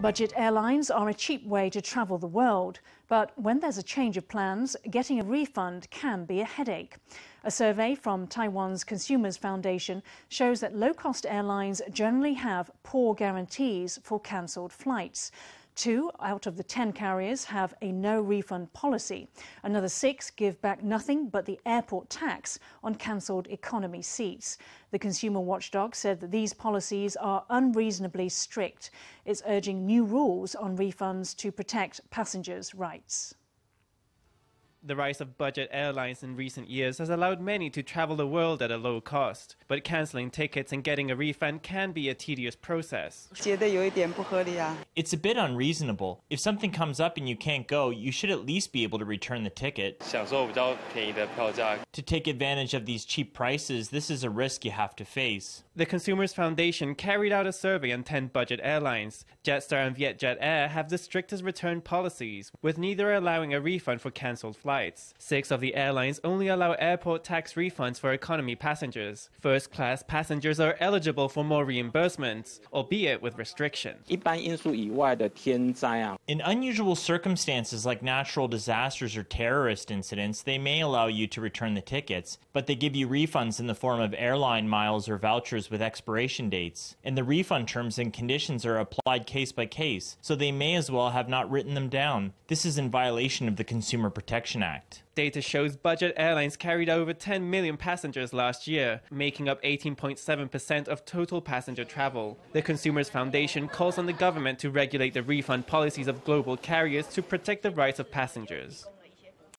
Budget airlines are a cheap way to travel the world, but when there's a change of plans, getting a refund can be a headache. A survey from Taiwan's Consumers' Foundation shows that low-cost airlines generally have poor guarantees for cancelled flights. 2 out of the 10 carriers have a no-refund policy. Another 6 give back nothing but the airport tax on cancelled economy seats. The consumer watchdog said that these policies are unreasonably strict. It's urging new rules on refunds to protect passengers' rights. The rise of budget airlines in recent years has allowed many to travel the world at a low cost, but cancelling tickets and getting a refund can be a tedious process. It's a bit unreasonable. If something comes up and you can't go, you should at least be able to return the ticket. To take advantage of these cheap prices, this is a risk you have to face. The Consumers' Foundation carried out a survey on 10 budget airlines. Jetstar and Vietjet Air have the strictest return policies, with neither allowing a refund for cancelled flights. 6 of the airlines only allow airport tax refunds for economy passengers. First-class passengers are eligible for more reimbursements, albeit with restrictions. In unusual circumstances like natural disasters or terrorist incidents, they may allow you to return the tickets, but they give you refunds in the form of airline miles or vouchers with expiration dates. And the refund terms and conditions are applied case by case, so they may as well have not written them down. This is in violation of the Consumer Protection Act. Data shows budget airlines carried over 10 million passengers last year, making up 18.7% of total passenger travel. The Consumers' Foundation calls on the government to regulate the refund policies of global carriers to protect the rights of passengers.